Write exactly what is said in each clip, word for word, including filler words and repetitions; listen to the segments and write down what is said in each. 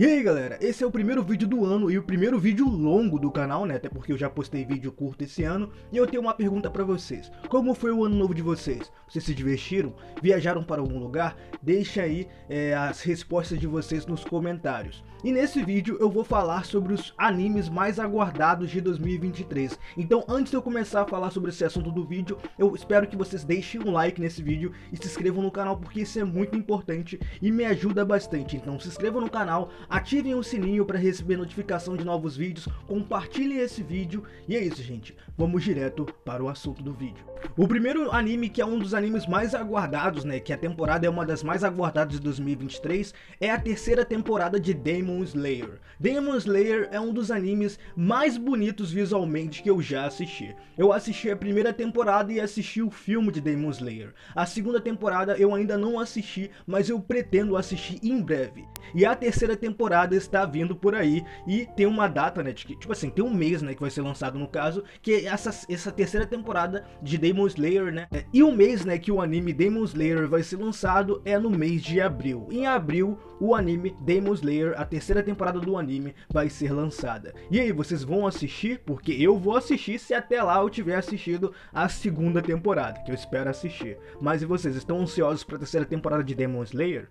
E aí galera, esse é o primeiro vídeo do ano e o primeiro vídeo longo do canal, né, até porque eu já postei vídeo curto esse ano. E eu tenho uma pergunta pra vocês, como foi o ano novo de vocês? Vocês se divertiram? Viajaram para algum lugar? Deixa aí é, as respostas de vocês nos comentários. E nesse vídeo eu vou falar sobre os animes mais aguardados de dois mil e vinte e três. Então antes de eu começar a falar sobre esse assunto do vídeo, eu espero que vocês deixem um like nesse vídeo e se inscrevam no canal, porque isso é muito importante e me ajuda bastante. Então se inscrevam no canal, ativem o sininho para receber notificação de novos vídeos, compartilhem esse vídeo e é isso, gente. Vamos direto para o assunto do vídeo. O primeiro anime, que é um dos animes mais aguardados, né, que a temporada é uma das mais aguardadas de dois mil e vinte e três, é a terceira temporada de Demon Slayer. Demon Slayer é um dos animes mais bonitos visualmente que eu já assisti. Eu assisti a primeira temporada e assisti o filme de Demon Slayer. A segunda temporada eu ainda não assisti, mas eu pretendo assistir em breve. E a terceira temporada está vindo por aí e tem uma data, né, de, tipo assim, tem um mês, né, que vai ser lançado no caso, que é essa, essa terceira temporada de Demon Slayer, né, e o mês, né, que o anime Demon Slayer vai ser lançado é no mês de abril. Em abril, o anime Demon Slayer, a terceira temporada do anime, vai ser lançada. E aí, vocês vão assistir? Porque eu vou assistir se até lá eu tiver assistido a segunda temporada, que eu espero assistir. Mas e vocês, estão ansiosos para a terceira temporada de Demon Slayer?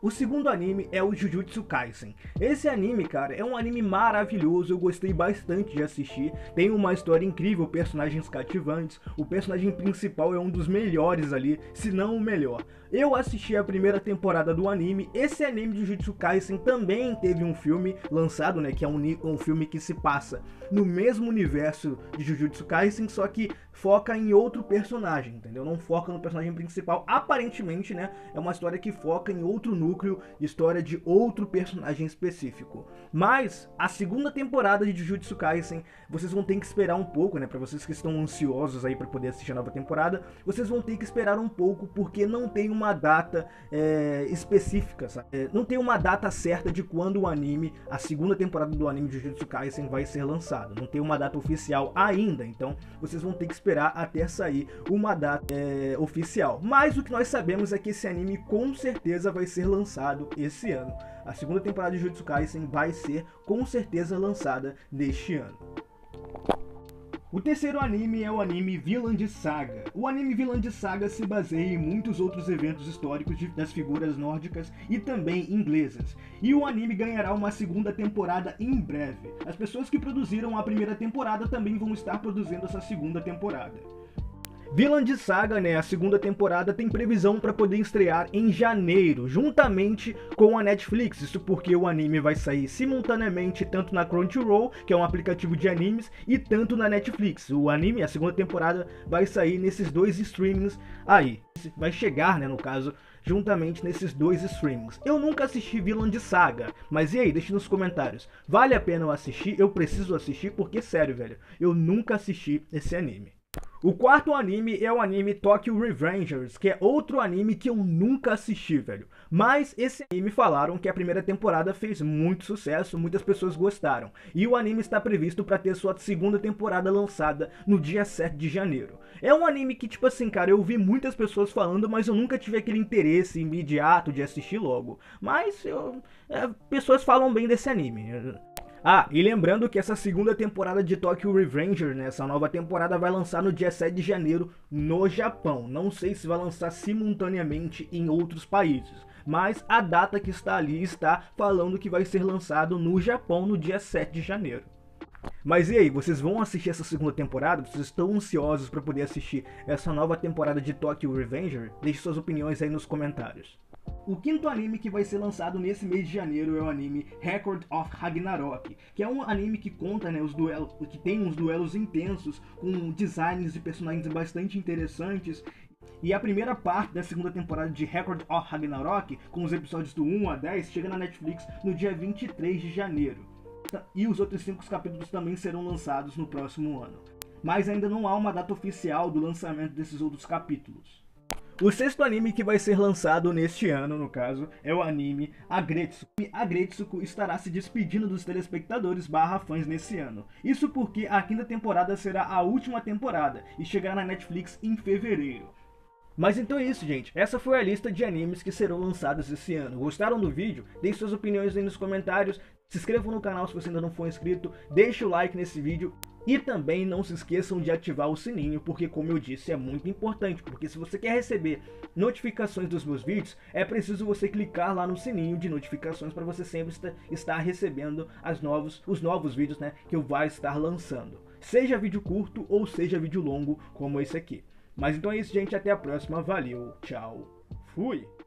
O segundo anime é o Jujutsu Kaisen. Esse anime, cara, é um anime maravilhoso, eu gostei bastante de assistir. Tem uma história incrível, personagens cativantes. O personagem principal é um dos melhores ali, se não o melhor. Eu assisti a primeira temporada do anime. Esse anime de Jujutsu Kaisen também teve um filme lançado, né, que é um, um filme que se passa no mesmo universo de Jujutsu Kaisen, só que foca em outro personagem, entendeu? Não foca no personagem principal, aparentemente, né? É uma história que foca em outro núcleo, história de outro personagem específico. Mas a segunda temporada de Jujutsu Kaisen, vocês vão ter que esperar um pouco, né? Pra vocês que estão ansiosos aí pra poder assistir a nova temporada, vocês vão ter que esperar um pouco, porque não tem uma data é, específica, sabe? É, não tem uma data certa de quando o anime, a segunda temporada do anime de Jujutsu Kaisen vai ser lançado. Não tem uma data oficial ainda, então vocês vão ter que esperar até sair uma data é, oficial. Mas o que nós sabemos é que esse anime com certeza vai ser lançado lançado esse ano. A segunda temporada de Jujutsu Kaisen vai ser com certeza lançada neste ano. O terceiro anime é o anime Vinland Saga. O anime Vinland Saga se baseia em muitos outros eventos históricos de, das figuras nórdicas e também inglesas. E o anime ganhará uma segunda temporada em breve. As pessoas que produziram a primeira temporada também vão estar produzindo essa segunda temporada. Vinland Saga, né, a segunda temporada tem previsão para poder estrear em janeiro, juntamente com a Netflix. Isso porque o anime vai sair simultaneamente tanto na Crunchyroll, que é um aplicativo de animes, e tanto na Netflix. O anime, a segunda temporada, vai sair nesses dois streamings aí. Vai chegar, né, no caso, juntamente nesses dois streamings. Eu nunca assisti Vinland Saga, mas e aí? Deixa nos comentários. Vale a pena eu assistir? Eu preciso assistir porque, sério, velho, eu nunca assisti esse anime. O quarto anime é o anime Tokyo Revengers, que é outro anime que eu nunca assisti, velho. Mas esse anime falaram que a primeira temporada fez muito sucesso, muitas pessoas gostaram. E o anime está previsto para ter sua segunda temporada lançada no dia sete de janeiro. É um anime que, tipo assim, cara, eu vi muitas pessoas falando, mas eu nunca tive aquele interesse imediato de assistir logo. Mas eu, é, pessoas falam bem desse anime. Ah, e lembrando que essa segunda temporada de Tokyo Revenger, né, essa nova temporada vai lançar no dia sete de janeiro no Japão. Não sei se vai lançar simultaneamente em outros países, mas a data que está ali está falando que vai ser lançado no Japão no dia sete de janeiro. Mas e aí, vocês vão assistir essa segunda temporada? Vocês estão ansiosos para poder assistir essa nova temporada de Tokyo Revenger? Deixe suas opiniões aí nos comentários. O quinto anime que vai ser lançado nesse mês de janeiro é o anime Record of Ragnarok, que é um anime que conta, né, os duelos, que tem uns duelos intensos, com designs de personagens bastante interessantes. E a primeira parte da segunda temporada de Record of Ragnarok, com os episódios do um a dez, chega na Netflix no dia vinte e três de janeiro. E os outros cinco capítulos também serão lançados no próximo ano. Mas ainda não há uma data oficial do lançamento desses outros capítulos. O sexto anime que vai ser lançado neste ano, no caso, é o anime Agretsuko. Agretsuko estará se despedindo dos telespectadores barra fãs nesse ano. Isso porque a quinta temporada será a última temporada e chegará na Netflix em fevereiro. Mas então é isso, gente. Essa foi a lista de animes que serão lançados esse ano. Gostaram do vídeo? Deem suas opiniões aí nos comentários. Se inscrevam no canal se você ainda não for inscrito. Deixe o like nesse vídeo. E também não se esqueçam de ativar o sininho, porque como eu disse, é muito importante. Porque se você quer receber notificações dos meus vídeos, é preciso você clicar lá no sininho de notificações para você sempre estar recebendo as novos, os novos vídeos, né, que eu vou estar lançando. Seja vídeo curto ou seja vídeo longo como esse aqui. Mas então é isso, gente. Até a próxima. Valeu. Tchau. Fui.